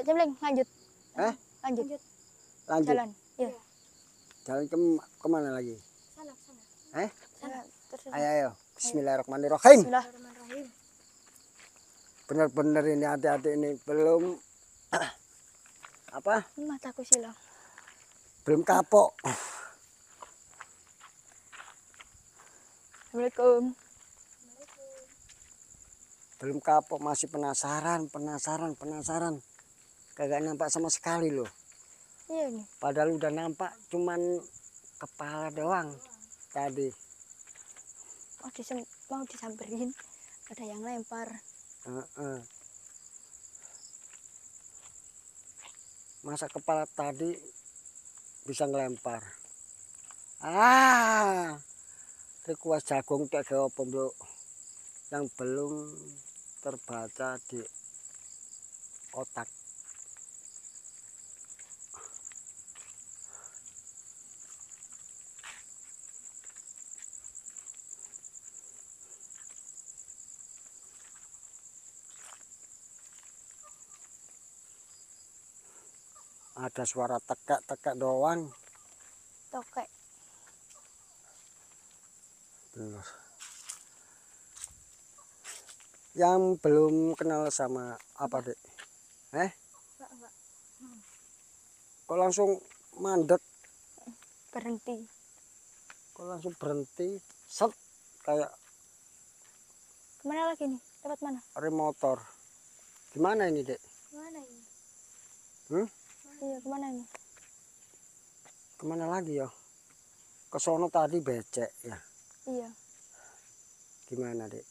Cak Cimling, lanjut. Eh? Lanjut. Lanjut. Jalan. Iya. Jalan kemana lagi? Eh? Ayo, Bismillahirrahmanirrahim. Bismillahirrahmanirrahim. Bener-bener ini adik-adik ini belum apa? Mataku silau. Belum kapok. Assalamualaikum. Belum kapok, masih penasaran. Kagak nampak sama sekali loh. Iya nih. Padahal udah nampak, cuman kepala doang. Tadi mau disamperin, ada yang lempar. Masa kepala tadi bisa ngelempar? Ah, rekuas jagung kayak apa, Bro, yang belum terbaca di otak. Ada suara tekak-tekak doang. Tokek. Yang belum kenal sama apa, Dek? Eh? Enggak. Kok langsung mandek? Berhenti. Set. kayak kemana lagi nih? Tempat mana? Remotor. Gimana ini, Dek? Gimana ini? Iya, kemana ini? Kemana lagi ya? Ke sono tadi becek ya? Iya. Gimana, Dek?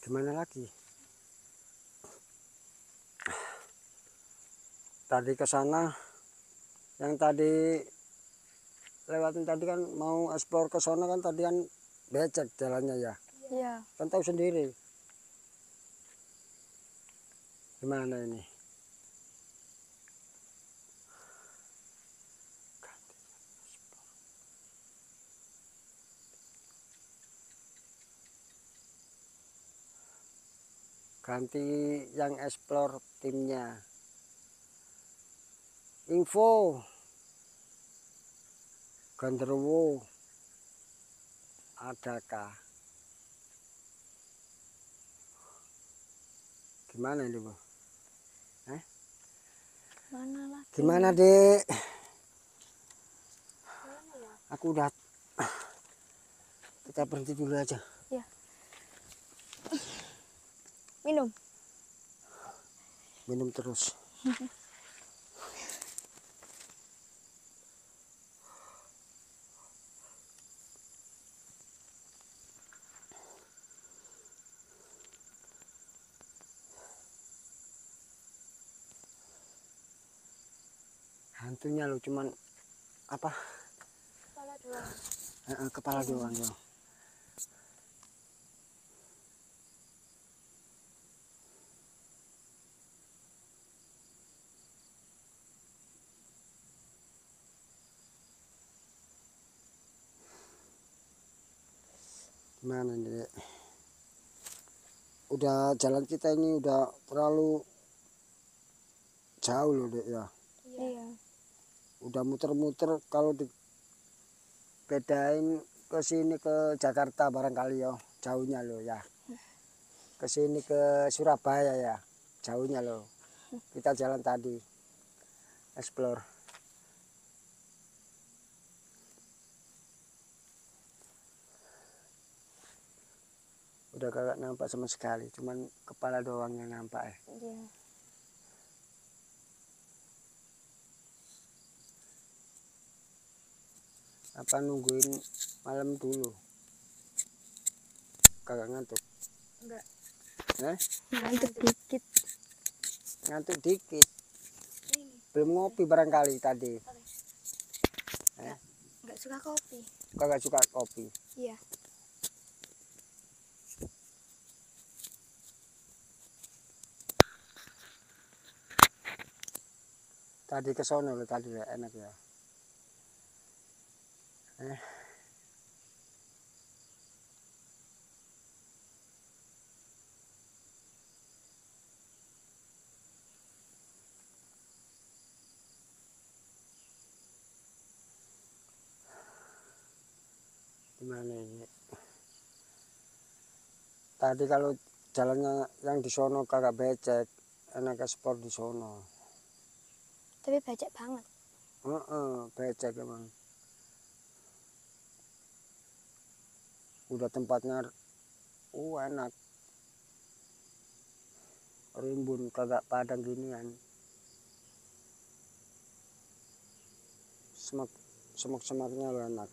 Gimana lagi? Tadi ke sana, yang tadi lewatin tadi kan mau eksplor ke sana kan tadi kan becek jalannya ya. Iya. Kan tahu sendiri. Gimana ini? Ganti yang eksplor timnya. Info gendruwo adakah? Gimana ini, Bu? Mana lagi? Gimana, Dek? Aku udah, kita berhenti dulu aja. Ya. Minum. Minum terus. Hantunya lo cuman apa? Kepala doang. Kepala doang ya. Gimana nih, Dek? Udah jalan kita ini udah terlalu jauh loh, Dek ya. Iya. Udah muter-muter, kalau dibedain ke sini ke Jakarta barangkali ya, jauhnya loh ya. Ke sini ke Surabaya ya, jauhnya loh. Kita jalan tadi, explore. Udah kagak nampak sama sekali, cuman kepala doang yang nampak ya. Iya. Apa nungguin malam dulu? Kagak ngantuk? Enggak. Ngantuk dikit. Ngantuk dikit. Belum ngopi barangkali tadi. Enggak suka kopi. Kagak suka kopi. Iya. Tadi ke sono loh, tadi ya, enak ya. Gimana ini? Tadi kalau jalannya yang di sono kagak becek, enak ekspor di sono. Tapi becek banget. Becek emang. Udah tempatnya enak. Rimbun kagak padang ginian. Semak-semaknya enak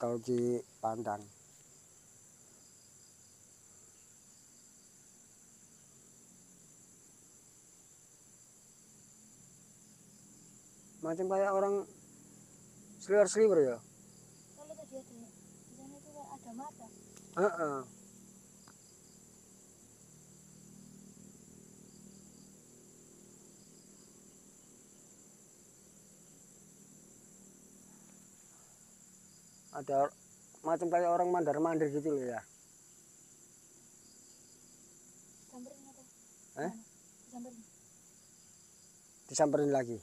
kalau dipandang. Macam kayak orang sliwer-sliwer ya. Kalau tadi ada di sana itu ada mata. Ada macam kayak orang mandar-mandir gitu loh ya. Disamperin apa? Disamperin. Disamperin lagi.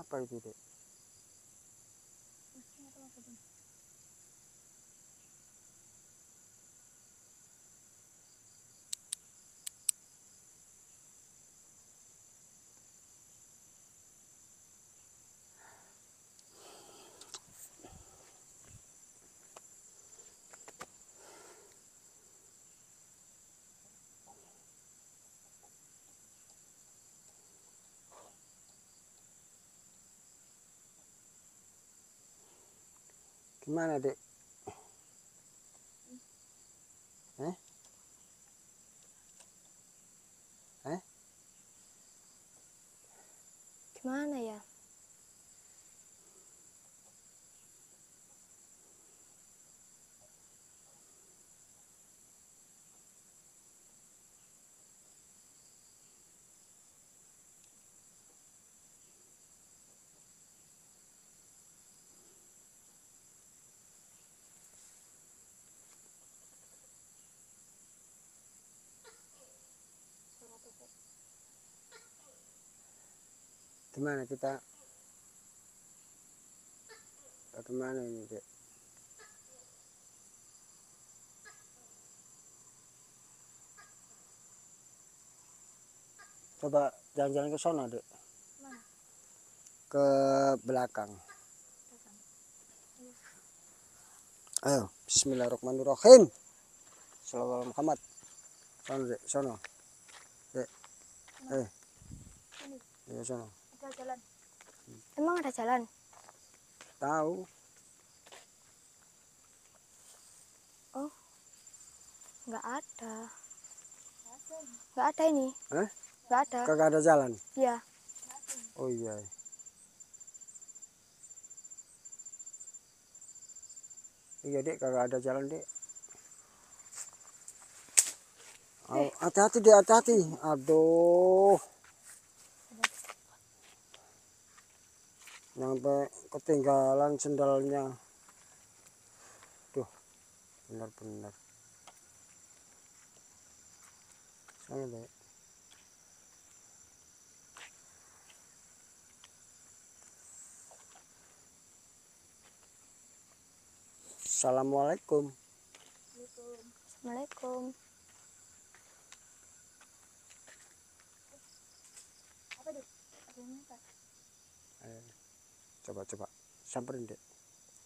apa itu, Dek? Gimana, Dek? Gimana ya? Gimana kita? Bagaimana ini, Dek? Coba jalan-jalan ke sana, Dek. Mana? Ke belakang. Ayo, bismillahirrahmanirrahim. Sallallahu alaihi Muhammad. Sana, Dek, sana. Dek. Eh. Ya, sana. Jalan. Emang ada jalan? Tahu. Oh, nggak ada. Nggak ada ini? Hah? Nggak ada. Kagak ada jalan? Iya. Oh iya. Iya, Dek, kagak ada jalan, Dek. Hati-hati, Dek, hati-hati. Aduh. Sampai ketinggalan sendalnya. Duh, benar-benar. Saya baik. Assalamualaikum. Assalamualaikum. Apa tuh? Ada coba samperin, Dek.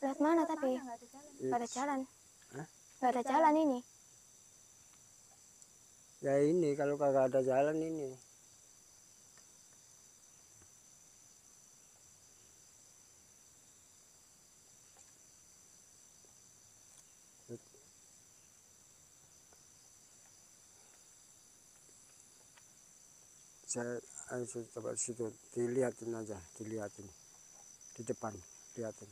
Lihat mana tapi nggak ada jalan. Hah? Nggak ada jalan ini ya, ini kalau kagak ada jalan ini. Saya coba situ, dilihatin aja, dilihatin di depan, lihatin.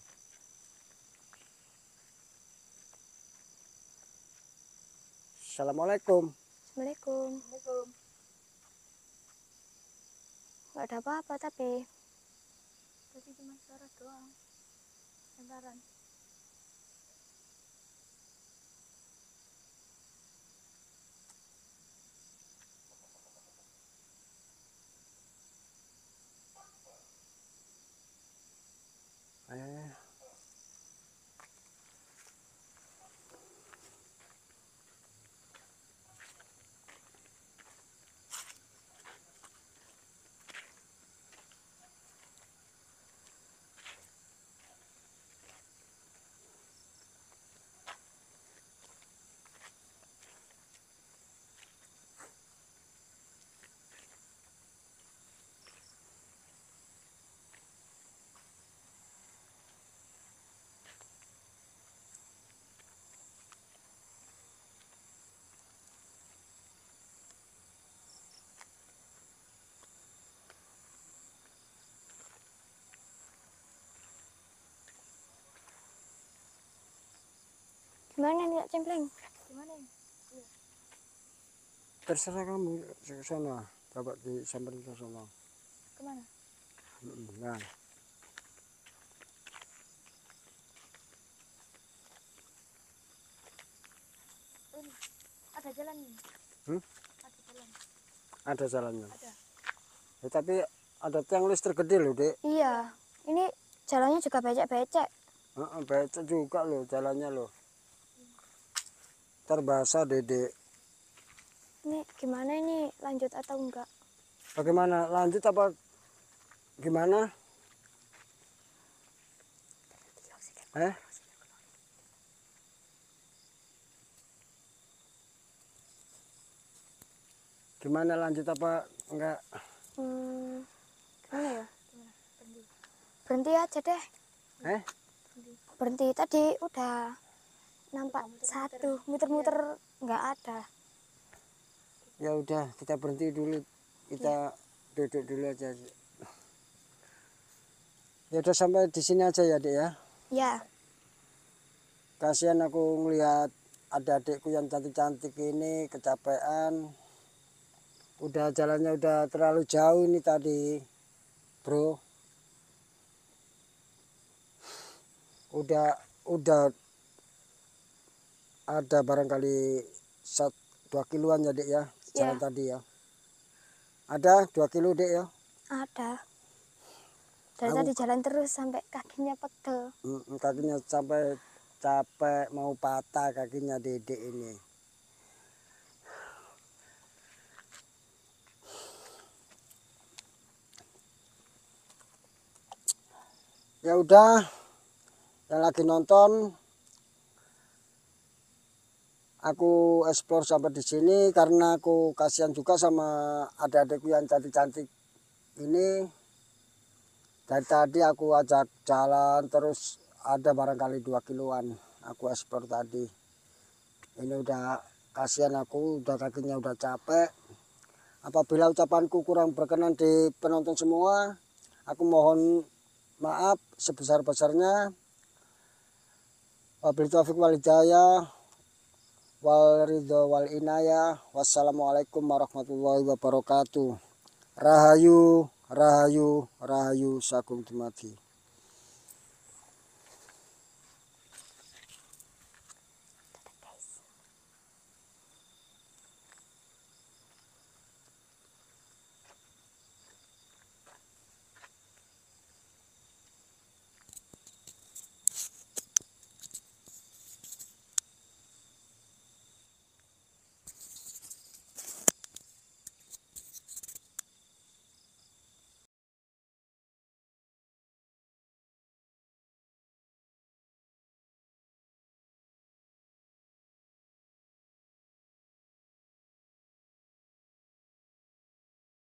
Assalamualaikum. Assalamualaikum. Nggak ada apa-apa tapi. Tapi cuma suara doang. Sentaran. Gimana nih, Cak Cimling? Gimana? Iya. Terserah kamu, ke sana. Coba disamperin ke sana. Kemana? Nah. Ini ada jalan ini. Ada jalan. Ada jalannya. Ada. Ya, tapi Ada tiang listrik gede loh, Dek. Iya, ini jalannya juga becek-becek. Becek juga loh jalannya loh. Terbahasa, Dede. Ini gimana ini? Lanjut atau enggak? Bagaimana? Lanjut apa gimana? Gimana lanjut apa enggak? Gimana ya? Berhenti aja deh. Berhenti tadi udah nampak satu muter-muter nggak ada. Ya udah kita berhenti dulu, kita duduk dulu aja. Ya udah sampai di sini aja ya, Dek ya. Ya. Kasihan aku ngelihat ada adikku yang cantik-cantik ini kecapean. Udah jalannya udah terlalu jauh ini tadi, Bro. Udah ada barangkali 1-2 kiloan ya, Dek ya, jalan tadi ya. Ada 2 kilo, Dek ya? Ada. Dari tadi jalan terus sampai kakinya pegel. Kakinya sampai capek mau patah kakinya Dede ini. Ya udah, yang lagi nonton, aku explore sampai di sini karena aku kasihan juga sama adik-adikku yang cantik-cantik ini. Dari tadi aku ajak jalan terus ada barangkali 2 kiloan aku explore tadi. Ini udah kasihan aku, udah kakinya udah capek. Apabila ucapanku kurang berkenan di penonton semua, aku mohon maaf sebesar-besarnya. Wabil taufiq wal hidayah, wal ridho wal inayah. Wassalamualaikum warahmatullahi wabarakatuh. Rahayu, rahayu, rahayu sakum tumati.